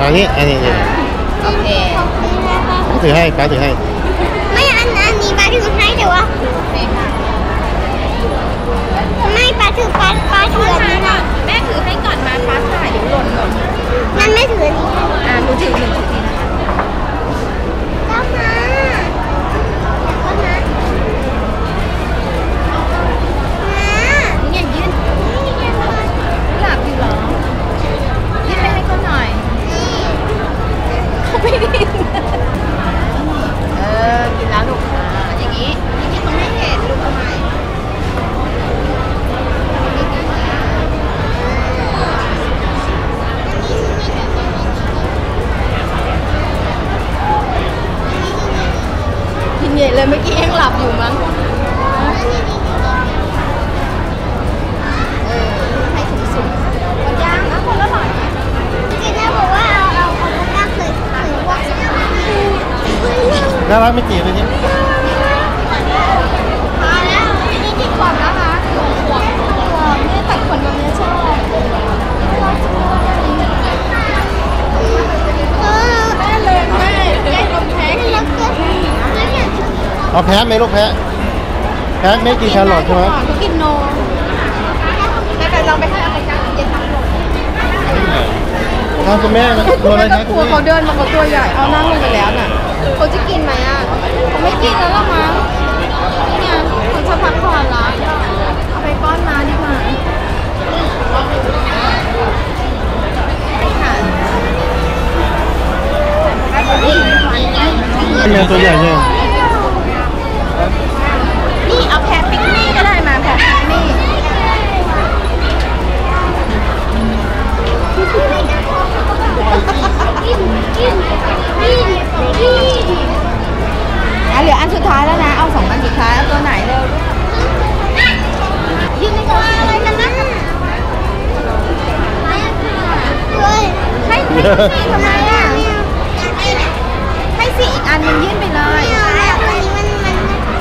อันนี้โอเคป้าถือให้ไม่อันนี้ป้าถือให้แต่ว่าไม่ป้าถืออันนี้นะแม่ถือให้ก่อนมาป้าถ่ายเดี๋ยวหล่นหมดมันไม่ถือนี้หนูถือ1 ชุดนี้นะคะเลยเมื่อกี้ยังหลับอยู่มั้งใครสูงๆมันย่างนะคนละหน่อยกินแล้วบอกว่าเอากล้าเคยว่าน่ารักไม่จีบเลยนี่มาแล้วนี่กี่ขวบแล้วคะขวบนี่ตัดขนแบบนี้ใช่ไหมแม่เลยแม่แพ้เอาแพ้ไหมลูกแพ้ไม่กินแครอทใช่ไหมกินนมไปลองไปให้อะไรกันเย็นทั้งหมดทำคุณแม่ตัวอะไรนะตัวเขาเดินมาเขาตัวใหญ่เอานั่งลงไปแล้วน่ะเขาจะกินไหมอ่ะเขาไม่กินแล้วหรอมั้งเนี่ยเขาจะพักผ่อนละเอาไปป้อนมาดีกว่าแม่ตัวใหญ่เนี่ยนี่เอาแพะปิกนี่ก็ได้มาแพะปิกนี่เหลืออันสุดท้ายแล้วนะเอา2 อันสุดท้ายเอาตัวไหนเร็วยืนในตัวอะไรกันนะให้ทำไมอ่ะให้สิอีกอันมันยื่นไปเลย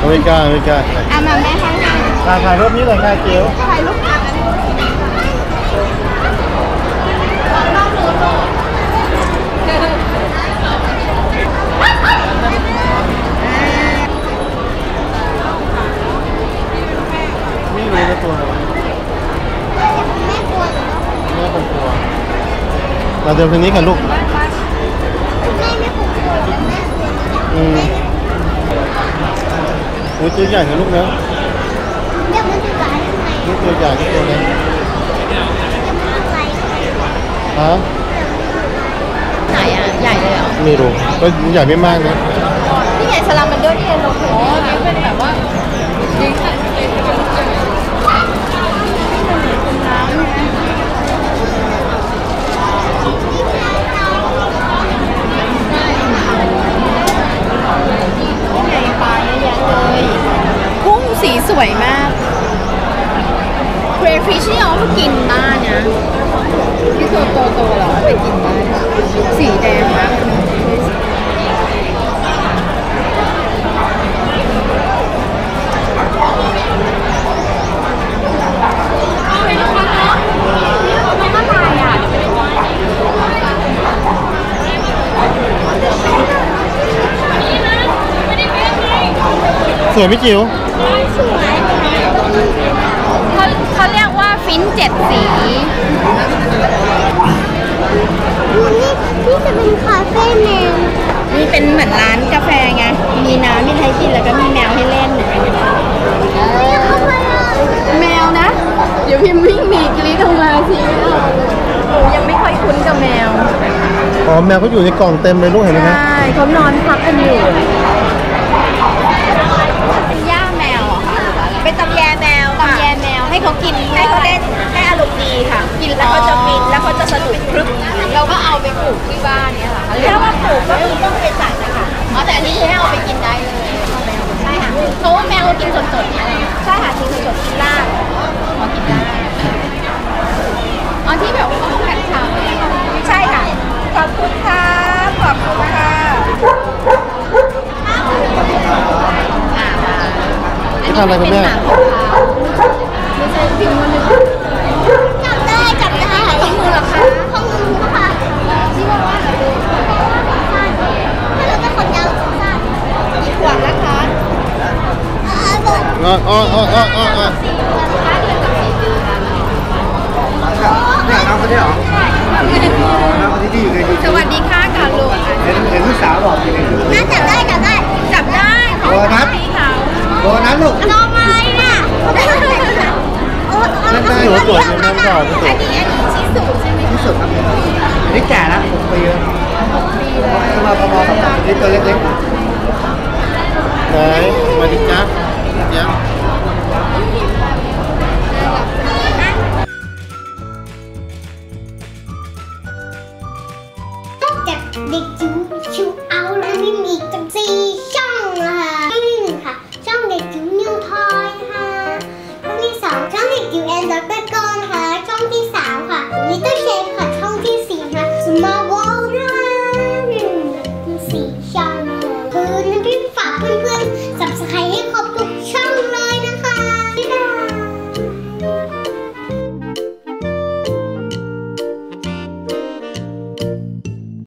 ไม่กล้าเอามาแม่ให้ถ่ายรูปนี้เลยค่ะเจียวถ่ายรูปกันไม่รู้จะตัวอะไรแม่กลัวเราเดินทางนี้กันลูกแม่โอ้ตัวใหญ่นะลูกนะเด็กมันตัวใหญ่ลูกตัวใหญ่ตัวนั้นฮะใหญ่อะใหญ่เลยเหรอไม่รู้ก็ใหญ่ไม่มากนะนี่ใหญ่สลัมมันด้วยที่เราโหนี่เป็นแบบว่าดิ้งอะดิ้งเป็นลูกใหญ่สีสวยมากเครฟิชนี่เรากินบ้านนะที่ตัวโตๆเราไปกินบ้านสีแดงมากสวยไม่จิ๋วเขาเรียกว่าฟิน7 สีนี่จะเป็นคาเฟ่แมวนี่เป็นเหมือนร้านกาแฟไงมีน้ำมีไทยกินแล้วก็มีแมวให้เล่นแมวนะเดี๋ยวพิมพ์วิ่งหนีกรี๊ดออกมาสิยังไม่ค่อยคุ้นกับแมวอ๋อแมวเขาอยู่ในกล่องเต็มเลยลูกเห็นไหมใช่เขานอนพักกันอยู่เป็นตำแยแมวค่ะตำแยแมวให้เขากินให้เขาเล่นให้อารมณ์ดีค่ะกินแล้วเขาจะฟินแล้วเขาจะสนุกครึ้มเราก็เอาไปปลูกที่บ้านเนี่ยค่ะถ้าว่าปลูกก็คือต้องเป็นสัตว์นะคะอ๋อแต่อันนี้ให้เอาไปกินได้เลยใช่ค่ะเพราะว่าแมวกินสดๆเนี่ยใช่ค่ะกินสดๆกินลาบพอกินได้อ๋อที่แบบว่าเขาแข่งขันใช่ค่ะขอบคุณค่ะขอบคุณค่ะทำอะไรคุณแม่จับได้ของมือหรอคะของมือค่ะที่ว่า ไหนมาดิจ๊ะ